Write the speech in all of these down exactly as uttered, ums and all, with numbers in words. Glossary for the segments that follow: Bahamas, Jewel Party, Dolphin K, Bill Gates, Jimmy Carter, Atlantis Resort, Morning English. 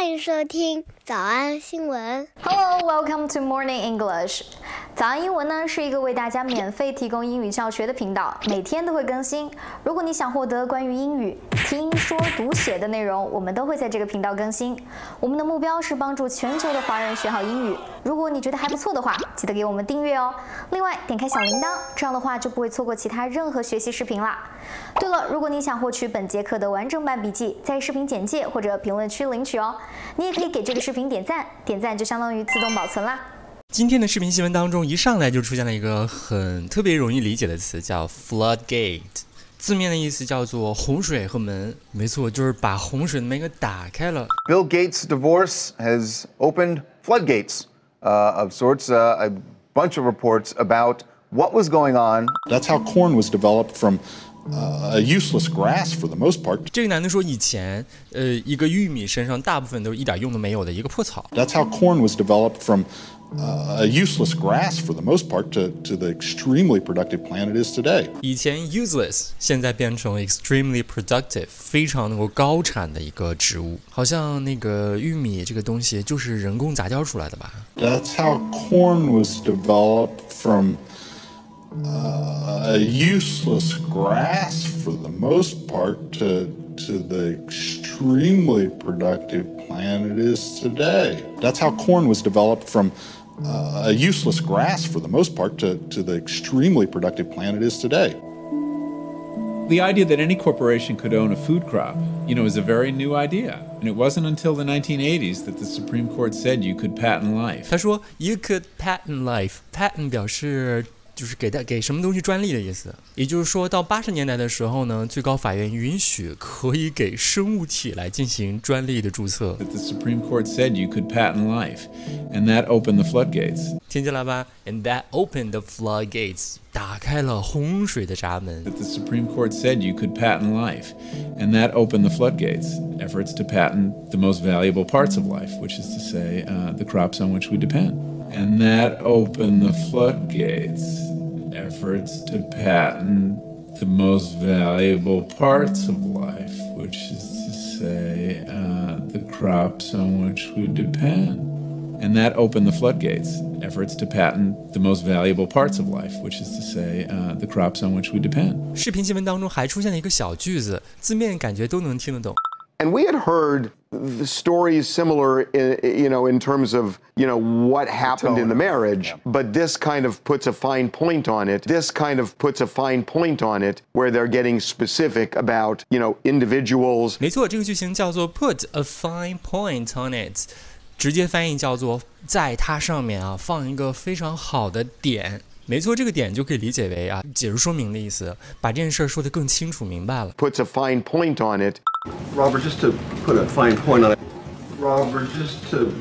欢迎收听早安新闻。Hello, welcome to Morning English. 早安英文呢是一个为大家免费提供英语教学的频道，每天都会更新。如果你想获得关于英语听说读写的内容，我们都会在这个频道更新。我们的目标是帮助全球的华人学好英语。如果你觉得还不错的话，记得给我们订阅哦。另外，点开小铃铛，这样的话就不会错过其他任何学习视频啦。对了，如果你想获取本节课的完整版笔记，在视频简介或者评论区领取哦。你也可以给这个视频点赞，点赞就相当于自动保存啦。今天的视频新闻当中，一上来就出现了一个很特别容易理解的词，叫 floodgate， 字面的意思叫做洪水和门。没错，就是把洪水的门给打开了。Bill Gates' divorce has opened floodgates、uh, of sorts. Uh, a bunch of reports about what was going on. That's how corn was developed from.Uh, a useless grass for the most part. 这个男的说，以前，呃，一个玉米身上大部分都是一点用都没有的一个破草。That's how corn was developed from, uh, a useless grass for the most part to to the extremely productive plant it is today. 以前 useless， 现在变成 extremely productive， 非常能够高产的一个植物。好像那个玉米这个东西就是人工杂交出来的吧 ？That's how corn was developed from.Uh, a useless grass for the most part to, to the extremely productive plant it is today. That's how corn was developed from, uh, a useless grass for the most part to, to the extremely productive plant it is today. The idea that any corporation could own a food crop, you know, is a very new idea. And it wasn't until the nineteen eighties that the Supreme Court said you could patent life. 他说 you could patent life. Patent 表示就是给他给什么东西专利的意思，也就是说到八十年代的时候呢，最高法院允许可以给生物体来进行专利的注册。The Supreme Court said you could patent life, and that opened the floodgates. 听见了吧 ？And that opened the floodgates. 打开了洪水的闸门。The Supreme Court said you could patent life, and that opened the floodgates. Efforts to patent the most valuable parts of life, which is to say, uh, the crops on which we depend. And that opened the floodgates. Efforts to patent the most valuable parts of life, which is to say, uh, the crops on which we depend. And that opened the floodgates. Efforts to patent the most valuable parts of life, which is to say, uh, the crops on which we depend. 视频新闻当中还出现了一个小句子，字面感觉都能听得懂。And we had heard the stories similar, in, you know, in terms of, you know, what happened in the marriage, yeah. But this kind of puts a fine point on it. This kind of puts a fine point on it where they're getting specific about, you know, individuals. 没错，这个句型叫做 put a fine point on it， 直接翻译叫做在它上面啊放一个非常好的点。没错，这个点就可以理解为啊解释说明的意思，把这件事说得更清楚明白了。Puts a fine point on it. Robert, just to put a fine point on it. Robert, just to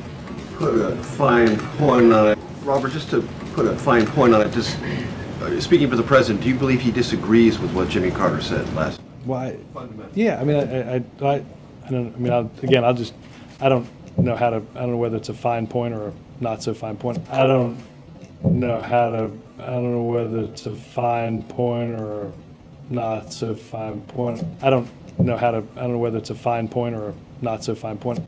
put a fine point on it. Robert, just to put a fine point on it. Just uh, speaking for the president, do you believe he disagrees with what Jimmy Carter said last? Why? Well, yeah, I mean, I, I, I, I don't. I mean, I'll, again, I'll just. I don't know how to. I don't know whether it's a fine point or a not so fine point. I don't know how to. I don't know whether it's a fine point or a not so fine point. I don't. know how to, I don't know whether it's a fine point or a not so fine point.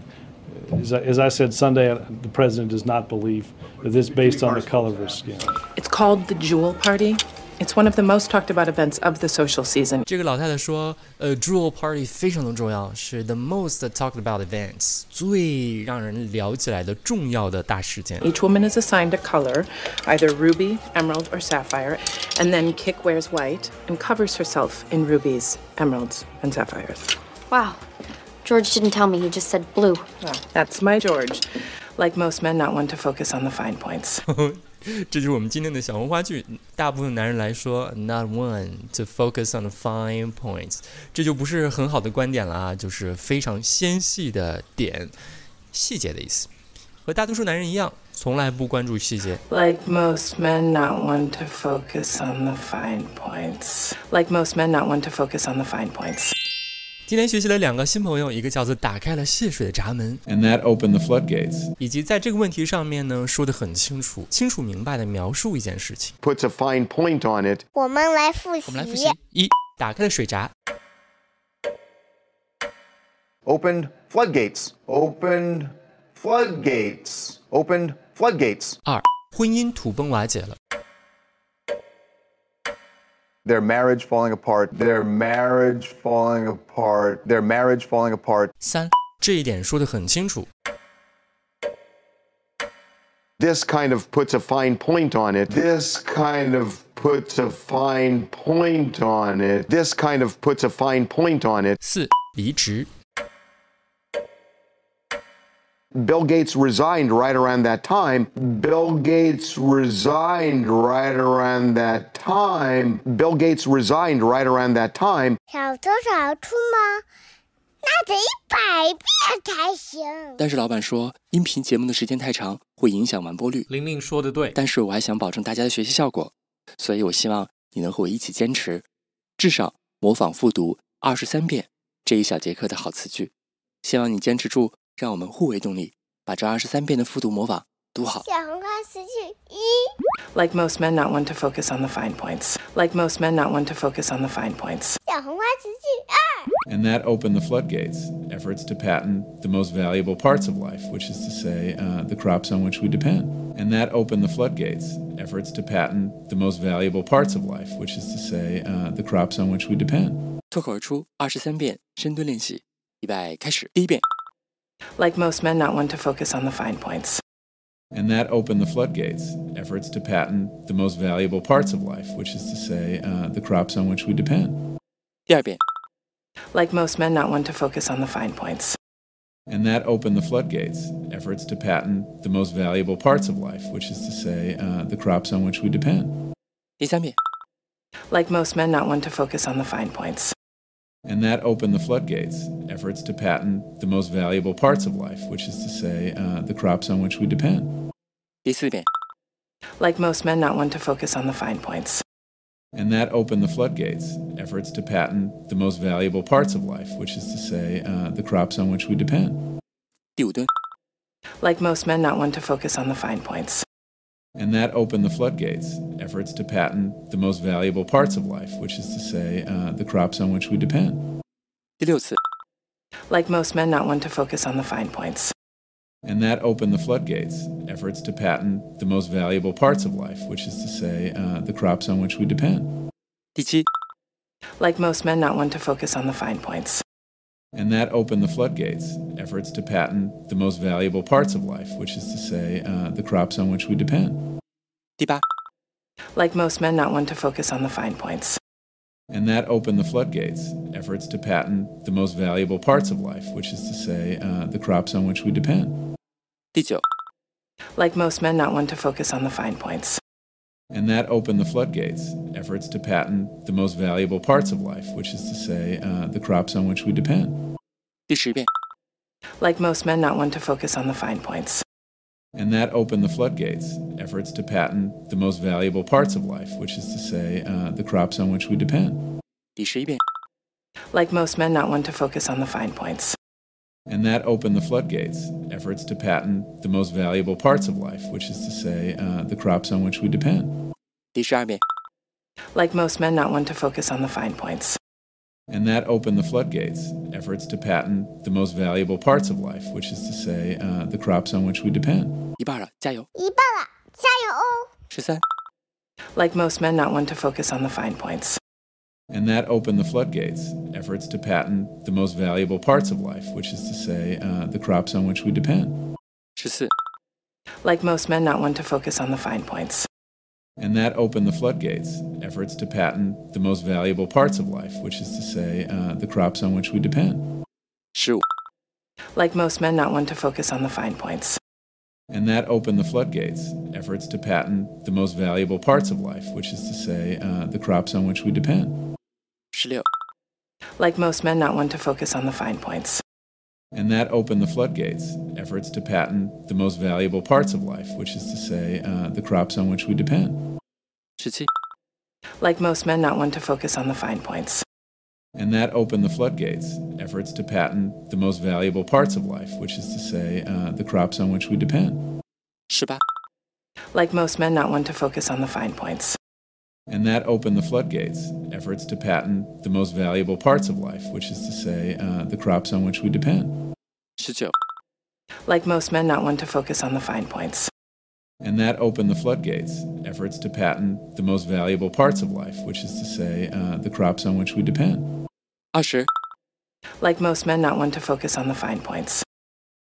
As I, as I said Sunday, the president does not believe that this is based on the color of his skin. It's called the Jewel Party. It's one of the most talked about events of the social season. 这个老太太说，呃 ，Jewel Party 非常的重要，是 the most talked about events， 最让人聊起来的重要的大事件。Each woman is assigned a color, either ruby, emerald, or sapphire, and then Kick wears white and covers herself in rubies, emeralds, and sapphires. Wow, George didn't tell me. He just said blue. Oh, that's my George. Like most men, not one to focus on the fine points. 这就是我们今天的小红花剧。大部分男人来说 ，not one to focus on the fine points， 这就不是很好的观点了啊，就是非常纤细的点，细节的意思。和大多数男人一样，从来不关注细节。Like most men, not one to focus on the fine points. Like most men, not one to focus on the fine points. 今天学习了两个新朋友，一个叫做打开了泄水的闸门 ，and that opened the floodgates， 以及在这个问题上面呢，说得很清楚，清楚明白的描述一件事情。Puts a fine point on it。我们来复习。我们来复习。一，打开了水闸。Opened floodgates, opened floodgates, opened floodgates. 二，婚姻土崩瓦解了。 Their marriage falling apart, their marriage falling apart, their marriage falling apart. 三，这一点说得很清楚。 This kind of puts a fine point on it. This kind of puts a fine point on it. This kind of puts a fine point on it. 四，离职。 Bill Gates resigned right around that time. Bill Gates resigned right around that time. Bill Gates resigned right around that time. 少则少出吗？那得一百遍才行。但是老板说，音频节目的时间太长，会影响完播率。玲玲说的对，但是我还想保证大家的学习效果，所以我希望你能和我一起坚持，至少模仿复读二十三遍这一小节课的好词句。希望你坚持住。 让我们互为动力，把这二十三遍的复读模仿读好。小红花词句一。Like most men, not one to focus on the fine points. Like most men, not one to focus on the fine points. 小红花词句二。And that opened the floodgates. Efforts to patent the most valuable parts of life, which is to say, uh, the crops on which we depend. And that opened the floodgates. Efforts to patent the most valuable parts of life, which is to say, uh, the crops on which we depend. 脱口而出二十三遍深蹲练习，预备开始。第一遍。 Like most men, not one to focus on the fine points. And that opened the floodgates. Efforts to patent the most valuable parts of life, which is to say, uh, the crops on which we depend. 第二遍. Like most men, not one to focus on the fine points. And that opened the floodgates. Efforts to patent the most valuable parts of life, which is to say, uh, the crops on which we depend. 第三遍. Like most men, not one to focus on the fine points. And that opened the floodgates. Efforts to patent the most valuable parts of life, which is to say, uh, the crops on which we depend. 第四遍. Like most men, not one to focus on the fine points. And that opened the floodgates. Efforts to patent the most valuable parts of life, which is to say, uh, the crops on which we depend. 第五遍. Like most men, not one to focus on the fine points. And that opened the floodgates. Efforts to patent the most valuable parts of life, which is to say, uh, the crops on which we depend. 第六次. Like most men, not one to focus on the fine points. And that opened the floodgates. Efforts to patent the most valuable parts of life, which is to say, uh, the crops on which we depend. 第七. Like most men, not one to focus on the fine points. And that opened the floodgates. Efforts to patent the most valuable parts of life, which is to say, uh, the crops on which we depend. 第八. Like most men, not one to focus on the fine points. And that opened the floodgates. Efforts to patent the most valuable parts of life, which is to say, uh, the crops on which we depend. 第九. Like most men, not one to focus on the fine points. And that opened the floodgates. Efforts to patent the most valuable parts of life, which is to say, uh, the crops on which we depend. 第十遍. Like most men, not one to focus on the fine points. And that opened the floodgates. Efforts to patent the most valuable parts of life, which is to say, uh, the crops on which we depend. 第十一遍. Like most men, not one to focus on the fine points. And that opened the floodgates. Efforts to patent the most valuable parts of life, which is to say, uh, the crops on which we depend. 第十二遍. Like most men, not one to focus on the fine points. And that opened the floodgates. Efforts to patent the most valuable parts of life, which is to say, uh, the crops on which we depend. 一半了，加油！一半了，加油哦！十三. Like most men, not one to focus on the fine points. And that opened the floodgates. Efforts to patent the most valuable parts of life, which is to say, uh, the crops on which we depend. fourteen. Like most men, not one to focus on the fine points. And that opened the floodgates. Efforts to patent the most valuable parts of life, which is to say, uh, the crops on which we depend. fifteen. Like most men, not one to focus on the fine points. And that opened the floodgates. Efforts to patent the most valuable parts of life, which is to say, uh, the crops on which we depend. Like most men, not one to focus on the fine points. And that opened the floodgates. Efforts to patent the most valuable parts of life, which is to say, uh, the crops on which we depend. seventeen. Like most men, not one to focus on the fine points. And that opened the floodgates. Efforts to patent the most valuable parts of life, which is to say, uh, the crops on which we depend. eighteen. Like most men, not one to focus on the fine points. And that opened the floodgates. Efforts to patent the most valuable parts of life, which is to say, uh, the crops on which we depend. 十九. Like most men, not one to focus on the fine points. And that opened the floodgates, efforts to patent the most valuable parts of life, which is to say, uh, the crops on which we depend. twenty. Like most men, not one to focus on the fine points.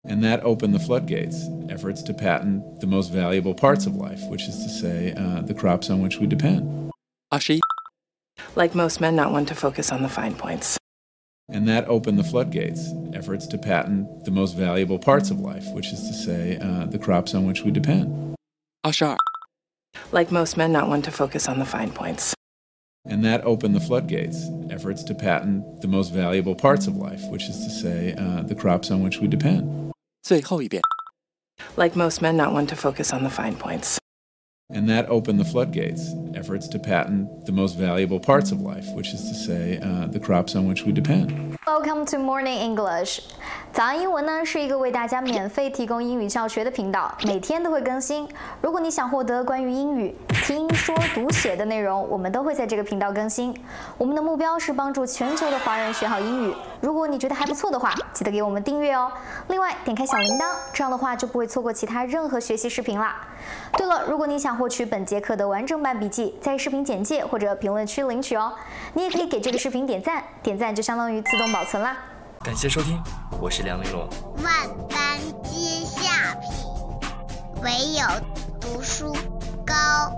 And that opened the floodgates, efforts to patent the most valuable parts of life, which is to say, uh, the crops on which we depend. twenty-one. Like most men, not one to focus on the fine points. And that opened the floodgates, efforts to patent the most valuable parts of life, which is to say, uh, the crops on which we depend. twenty-two. Like most men, not one to focus on the fine points. And that opened the floodgates, efforts to patent the most valuable parts of life, which is to say, uh, the crops on which we depend.最后一遍. Like most men, not one to focus on the fine points. And that opened the floodgates, efforts to patent the most valuable parts of life, which is to say, uh, the crops on which we depend. Welcome to Morning English. 早安英文呢是一个为大家免费提供英语教学的频道，每天都会更新。如果你想获得关于英语听说读写的内容，我们都会在这个频道更新。我们的目标是帮助全球的华人学好英语。如果你觉得还不错的话，记得给我们订阅哦。另外，点开小铃铛，这样的话就不会错过其他任何学习视频啦。对了，如果你想获取本节课的完整版笔记，在视频简介或者评论区领取哦。你也可以给这个视频点赞，点赞就相当于自动保存啦。 感谢收听，我是梁玲珑。万般皆下品，唯有读书高。